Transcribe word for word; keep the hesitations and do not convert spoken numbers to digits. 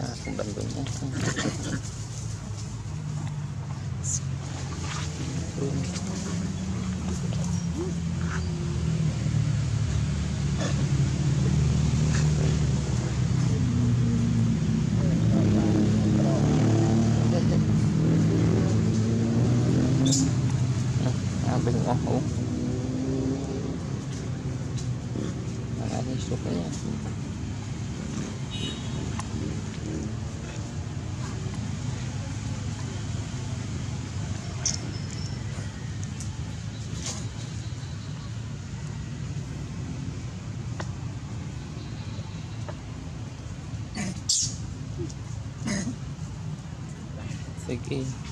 Aku bantunya again.